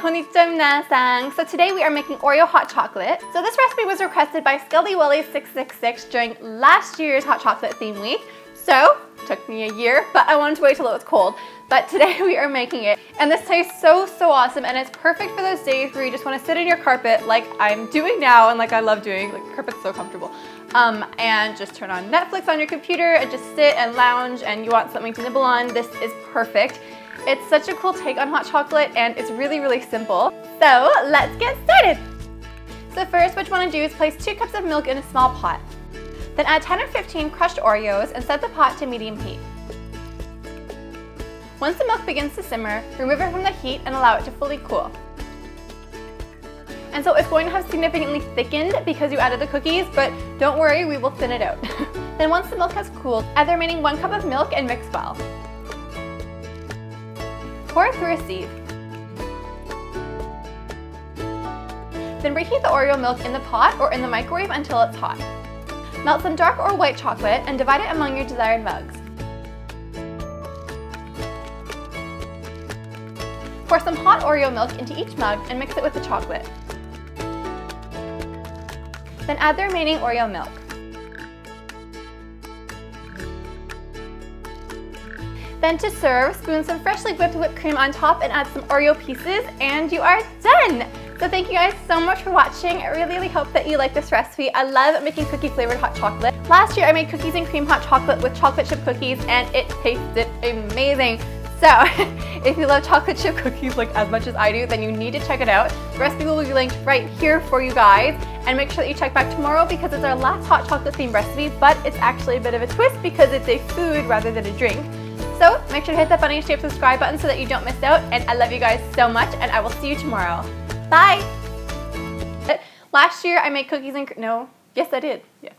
Konnichiwa minasan. So today we are making Oreo hot chocolate. So this recipe was requested by sillywilly666 during last year's hot chocolate theme week. So it took me a year, but I wanted to wait till it was cold. But today we are making it. And this tastes so awesome, and it's perfect for those days where you just want to sit in your carpet like I'm doing now and like I love doing. Like the carpet's so comfortable. And just turn on Netflix on your computer and just sit and lounge and you want something to nibble on. This is perfect. It's such a cool take on hot chocolate and it's really simple. So let's get started. So first what you want to do is place 2 cups of milk in a small pot. Then add 10 or 15 crushed Oreos and set the pot to medium heat. Once the milk begins to simmer, remove it from the heat and allow it to fully cool. And so it's going to have significantly thickened because you added the cookies, but don't worry, we will thin it out. Then once the milk has cooled, add the remaining 1 cup of milk and mix well. Pour it through a sieve. Then reheat the Oreo milk in the pot or in the microwave until it's hot. Melt some dark or white chocolate and divide it among your desired mugs. Pour some hot Oreo milk into each mug and mix it with the chocolate. Then add the remaining Oreo milk. Then to serve, spoon some freshly whipped cream on top and add some Oreo pieces and you are done! So thank you guys so much for watching. I really hope that you like this recipe. I love making cookie flavored hot chocolate. Last year I made cookies and cream hot chocolate with chocolate chip cookies and it tasted amazing. So if you love chocolate chip cookies like as much as I do, then you need to check it out. The recipe will be linked right here for you guys. And make sure that you check back tomorrow because it's our last hot chocolate themed recipe, but it's actually a bit of a twist because it's a food rather than a drink. So make sure to hit that bunny-shaped subscribe button so that you don't miss out. And I love you guys so much and I will see you tomorrow. Bye! Last year I made cookies and... no. Yes, I did. Yeah.